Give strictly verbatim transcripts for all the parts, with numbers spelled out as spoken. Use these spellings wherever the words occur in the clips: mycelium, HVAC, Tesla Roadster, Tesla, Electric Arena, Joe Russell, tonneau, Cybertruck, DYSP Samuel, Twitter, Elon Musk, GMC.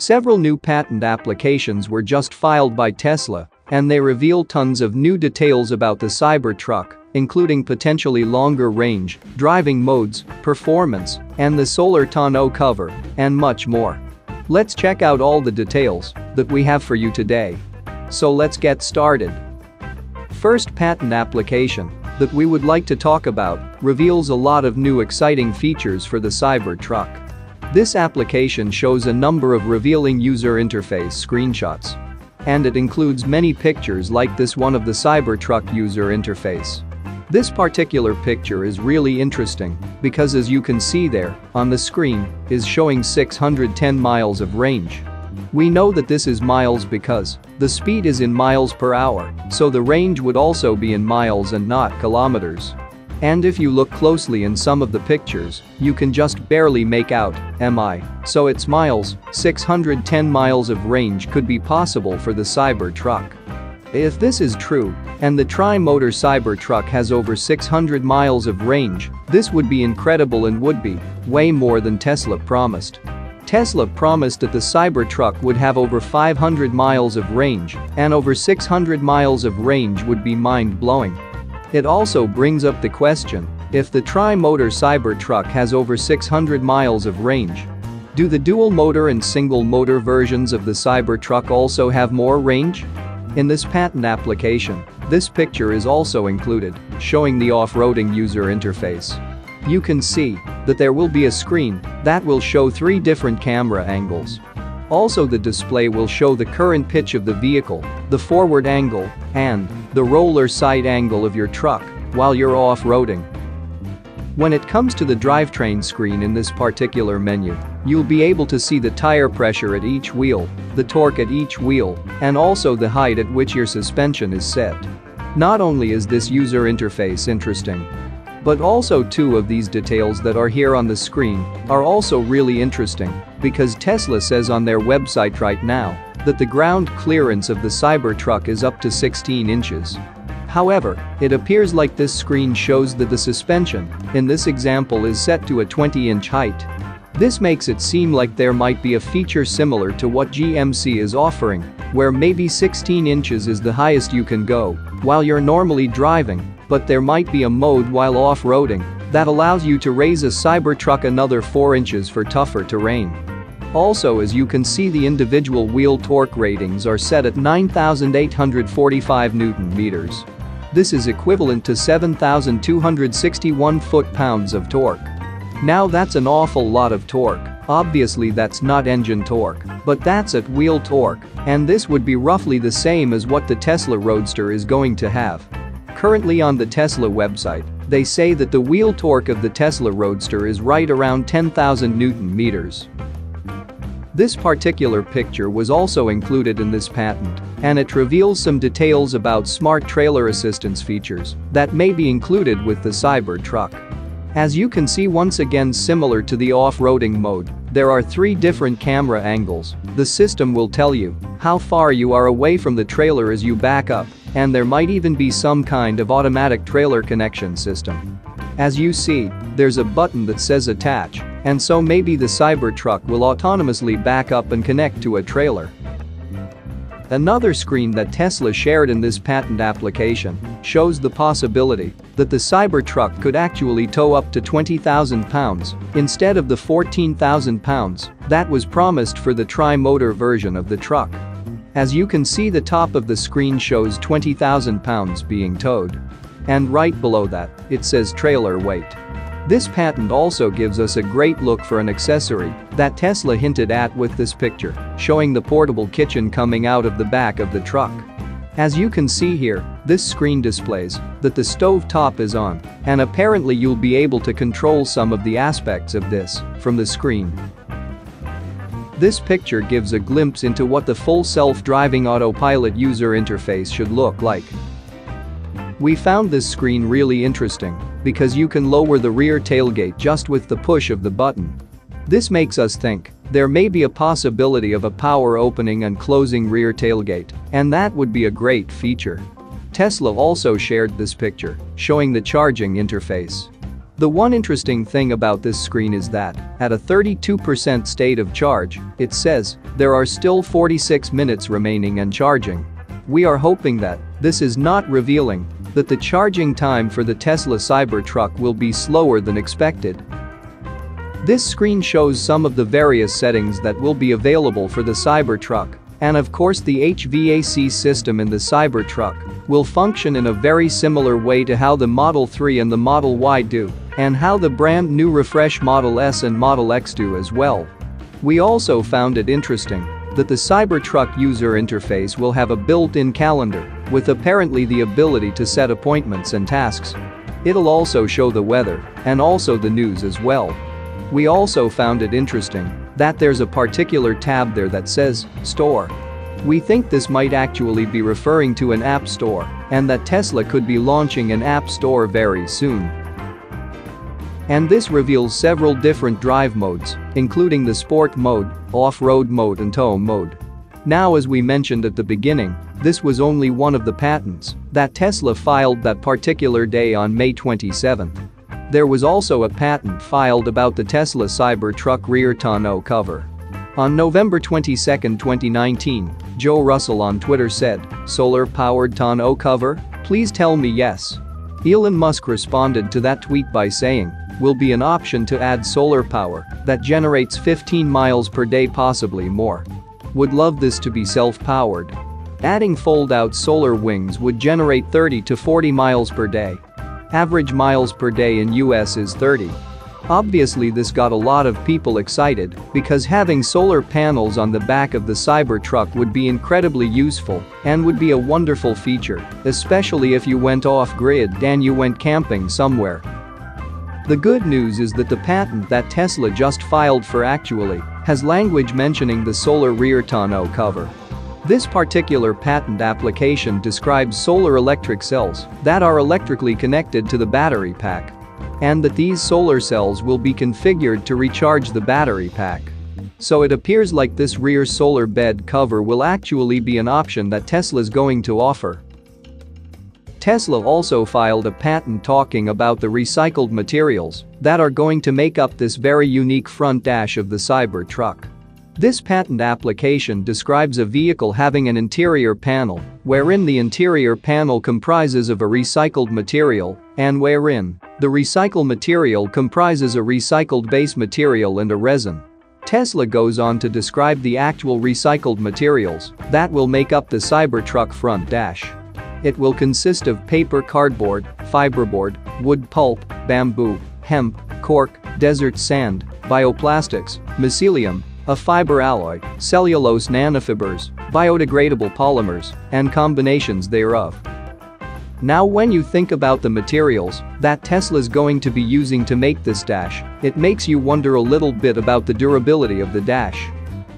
Several new patent applications were just filed by Tesla, and they reveal tons of new details about the Cybertruck, including potentially longer range, driving modes, performance, and the solar tonneau cover, and much more. Let's check out all the details that we have for you today. So let's get started. First patent application that we would like to talk about reveals a lot of new exciting features for the Cybertruck. This application shows a number of revealing user interface screenshots. And it includes many pictures like this one of the Cybertruck user interface. This particular picture is really interesting because, as you can see there on the screen, is showing six hundred ten miles of range. We know that this is miles because the speed is in miles per hour, so the range would also be in miles and not kilometers. And if you look closely in some of the pictures, you can just barely make out M I, so it's miles, six hundred ten miles of range could be possible for the Cybertruck. If this is true, and the tri-motor Cybertruck has over six hundred miles of range, this would be incredible and would be way more than Tesla promised. Tesla promised that the Cybertruck would have over five hundred miles of range, and over six hundred miles of range would be mind-blowing. It also brings up the question, if the tri-motor Cybertruck has over six hundred miles of range, do the dual-motor and single-motor versions of the Cybertruck also have more range? In this patent application, this picture is also included, showing the off-roading user interface. You can see that there will be a screen that will show three different camera angles. Also, the display will show the current pitch of the vehicle, the forward angle, and the roller side angle of your truck while you're off-roading. When it comes to the drivetrain screen in this particular menu, you'll be able to see the tire pressure at each wheel, the torque at each wheel, and also the height at which your suspension is set. Not only is this user interface interesting, but also two of these details that are here on the screen are also really interesting because Tesla says on their website right now that the ground clearance of the Cybertruck is up to sixteen inches. However, it appears like this screen shows that the suspension in this example is set to a twenty inch height. This makes it seem like there might be a feature similar to what G M C is offering, where maybe sixteen inches is the highest you can go while you're normally driving, but there might be a mode while off-roading that allows you to raise a Cybertruck another four inches for tougher terrain. Also, as you can see, the individual wheel torque ratings are set at nine thousand eight hundred forty-five newton meters. This is equivalent to seven thousand two hundred sixty-one foot-pounds of torque. Now that's an awful lot of torque. Obviously that's not engine torque, but that's at wheel torque, and this would be roughly the same as what the Tesla Roadster is going to have. Currently on the Tesla website, they say that the wheel torque of the Tesla Roadster is right around ten thousand newton meters. This particular picture was also included in this patent, and it reveals some details about smart trailer assistance features that may be included with the Cybertruck. As you can see, once again similar to the off-roading mode, there are three different camera angles. The system will tell you how far you are away from the trailer as you back up, and there might even be some kind of automatic trailer connection system. As you see, there's a button that says attach, and so maybe the Cybertruck will autonomously back up and connect to a trailer. Another screen that Tesla shared in this patent application shows the possibility that the Cybertruck could actually tow up to twenty thousand pounds instead of the fourteen thousand pounds that was promised for the tri-motor version of the truck. As you can see, the top of the screen shows twenty thousand pounds being towed. And right below that, it says trailer weight. This patent also gives us a great look for an accessory that Tesla hinted at with this picture, showing the portable kitchen coming out of the back of the truck. As you can see here, this screen displays that the stove top is on, and apparently you'll be able to control some of the aspects of this from the screen. This picture gives a glimpse into what the full self-driving autopilot user interface should look like. We found this screen really interesting because you can lower the rear tailgate just with the push of the button. This makes us think there may be a possibility of a power opening and closing rear tailgate, and that would be a great feature. Tesla also shared this picture, showing the charging interface. The one interesting thing about this screen is that, at a thirty-two percent state of charge, it says, there are still forty-six minutes remaining and charging. We are hoping that this is not revealing that the charging time for the Tesla Cybertruck will be slower than expected. This screen shows some of the various settings that will be available for the Cybertruck, and of course the H V A C system in the Cybertruck will function in a very similar way to how the Model three and the Model Y do, and how the brand new refresh Model S and Model X do as well. We also found it interesting that the Cybertruck user interface will have a built-in calendar, with apparently the ability to set appointments and tasks. It'll also show the weather and also the news as well. We also found it interesting that there's a particular tab there that says Store. We think this might actually be referring to an app store, and that Tesla could be launching an app store very soon. And this reveals several different drive modes, including the Sport mode, Off-road mode and Tow mode. Now, as we mentioned at the beginning, this was only one of the patents that Tesla filed that particular day on May twenty-seventh. There was also a patent filed about the Tesla Cybertruck rear tonneau cover. On November twenty-second, twenty nineteen, Joe Russell on Twitter said, "Solar-powered tonneau cover? Please tell me yes." Elon Musk responded to that tweet by saying, "Will be an option to add solar power that generates fifteen miles per day, possibly more. Would love this to be self-powered. Adding fold-out solar wings would generate thirty to forty miles per day. Average miles per day in U S is thirty. Obviously this got a lot of people excited, because having solar panels on the back of the Cybertruck would be incredibly useful and would be a wonderful feature, especially if you went off-grid and you went camping somewhere. The good news is that the patent that Tesla just filed for actually has language mentioning the solar rear tonneau cover. This particular patent application describes solar electric cells that are electrically connected to the battery pack, and that these solar cells will be configured to recharge the battery pack. So it appears like this rear solar bed cover will actually be an option that Tesla's going to offer. Tesla also filed a patent talking about the recycled materials that are going to make up this very unique front dash of the Cybertruck. This patent application describes a vehicle having an interior panel, wherein the interior panel comprises of a recycled material, and wherein the recycled material comprises a recycled base material and a resin. Tesla goes on to describe the actual recycled materials that will make up the Cybertruck front dash. It will consist of paper cardboard, fiberboard, wood pulp, bamboo, hemp, cork, desert sand, bioplastics, mycelium, a fiber alloy, cellulose nanofibers, biodegradable polymers, and combinations thereof. Now, when you think about the materials that Tesla's going to be using to make this dash, it makes you wonder a little bit about the durability of the dash.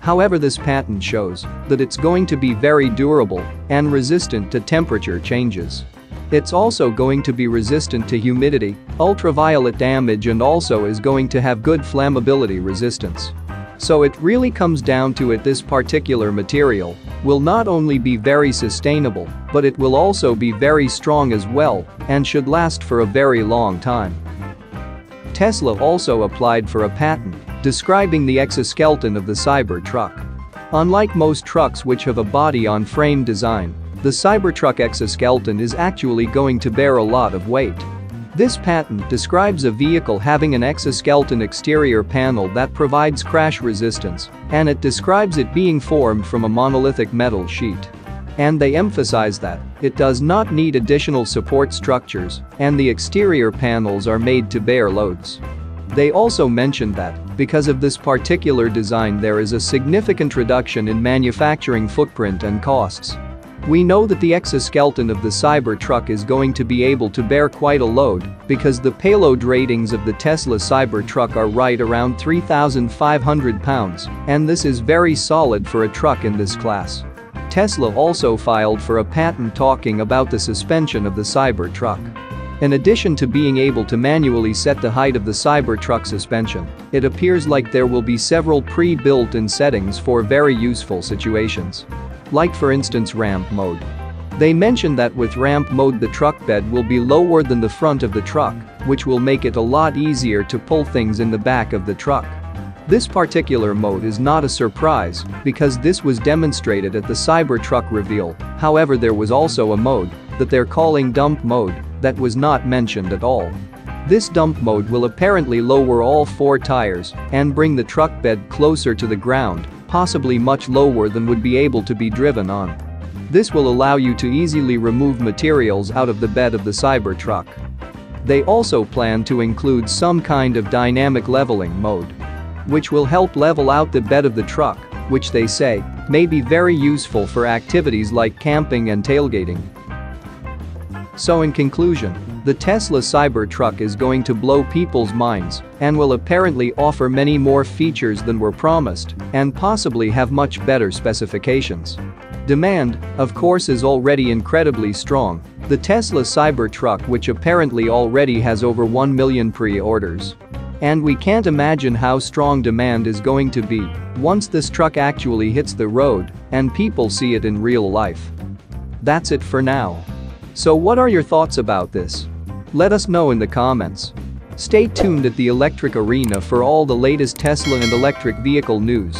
However, this patent shows that it's going to be very durable and resistant to temperature changes. It's also going to be resistant to humidity, ultraviolet damage, and also is going to have good flammability resistance. So it really comes down to it, this particular material will not only be very sustainable, but it will also be very strong as well and should last for a very long time. Tesla also applied for a patent describing the exoskeleton of the Cybertruck. Unlike most trucks which have a body-on-frame design, the Cybertruck exoskeleton is actually going to bear a lot of weight. This patent describes a vehicle having an exoskeleton exterior panel that provides crash resistance, and it describes it being formed from a monolithic metal sheet. And they emphasize that it does not need additional support structures, and the exterior panels are made to bear loads. They also mentioned that because of this particular design, there is a significant reduction in manufacturing footprint and costs. We know that the exoskeleton of the Cybertruck is going to be able to bear quite a load, because the payload ratings of the Tesla Cybertruck are right around three thousand five hundred pounds, and this is very solid for a truck in this class. Tesla also filed for a patent talking about the suspension of the Cybertruck. In addition to being able to manually set the height of the Cybertruck suspension, it appears like there will be several pre-built-in settings for very useful situations. Like for instance ramp mode. They mentioned that with ramp mode the truck bed will be lower than the front of the truck, which will make it a lot easier to pull things in the back of the truck. This particular mode is not a surprise because this was demonstrated at the Cybertruck reveal. However, there was also a mode that they're calling dump mode that was not mentioned at all. This dump mode will apparently lower all four tires and bring the truck bed closer to the ground, possibly much lower than would be able to be driven on. This will allow you to easily remove materials out of the bed of the Cybertruck. They also plan to include some kind of dynamic leveling mode, which will help level out the bed of the truck, which they say may be very useful for activities like camping and tailgating. So in conclusion, the Tesla Cybertruck is going to blow people's minds and will apparently offer many more features than were promised and possibly have much better specifications. Demand, of course, is already incredibly strong. The Tesla Cybertruck, which apparently already has over one million pre-orders. And we can't imagine how strong demand is going to be once this truck actually hits the road and people see it in real life. That's it for now. So what are your thoughts about this? Let us know in the comments. Stay tuned at the Electric Arena for all the latest Tesla and electric vehicle news.